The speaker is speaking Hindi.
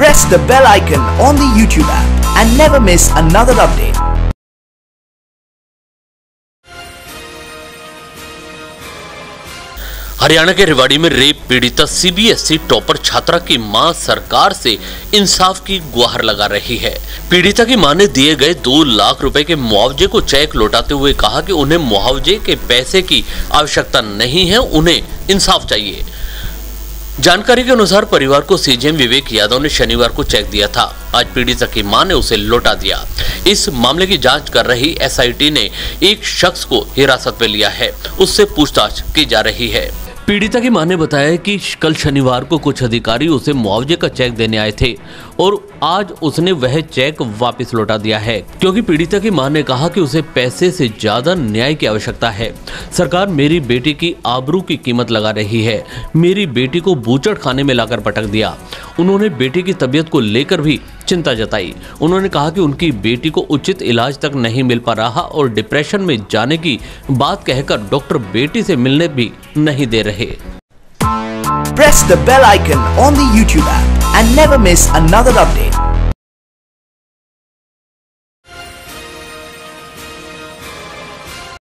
press the bell icon on the YouTube app and never miss another update. Haryana के रेवाड़ी में रेप पीड़िता सीबीएसई टॉपर छात्रा की मां सरकार से इंसाफ की गुहार लगा रही है। पीड़िता की मां ने दिए गए 2 लाख रुपए के मुआवजे को चेक लौटाते हुए कहा कि उन्हें मुआवजे के पैसे की आवश्यकता नहीं है, उन्हें इंसाफ चाहिए। जानकारी के अनुसार परिवार को सीजेएम विवेक यादव ने शनिवार को चेक दिया था। आज पीड़िता की मां ने उसे लौटा दिया। इस मामले की जांच कर रही एसआईटी ने एक शख्स को हिरासत में लिया है, उससे पूछताछ की जा रही है। पीड़िता की मां ने बताया कि कल शनिवार को कुछ अधिकारी उसे मुआवजे का चेक देने आए थे और आज उसने वह चेक वापस लौटा दिया है, क्योंकि पीड़िता की मां ने कहा कि उसे पैसे से ज्यादा न्याय की आवश्यकता है। सरकार मेरी बेटी की आबरू की कीमत लगा रही है। मेरी बेटी को बूचड़ खाने में लाकर पटक दिया। उन्होंने बेटी की तबीयत को लेकर भी चिंता जताई। उन्होंने कहा कि उनकी बेटी को उचित इलाज तक नहीं मिल पा रहा और डिप्रेशन में जाने की बात कहकर डॉक्टर बेटी से मिलने भी नहीं दे रहे। Press the bell icon on the YouTube app and never miss another update.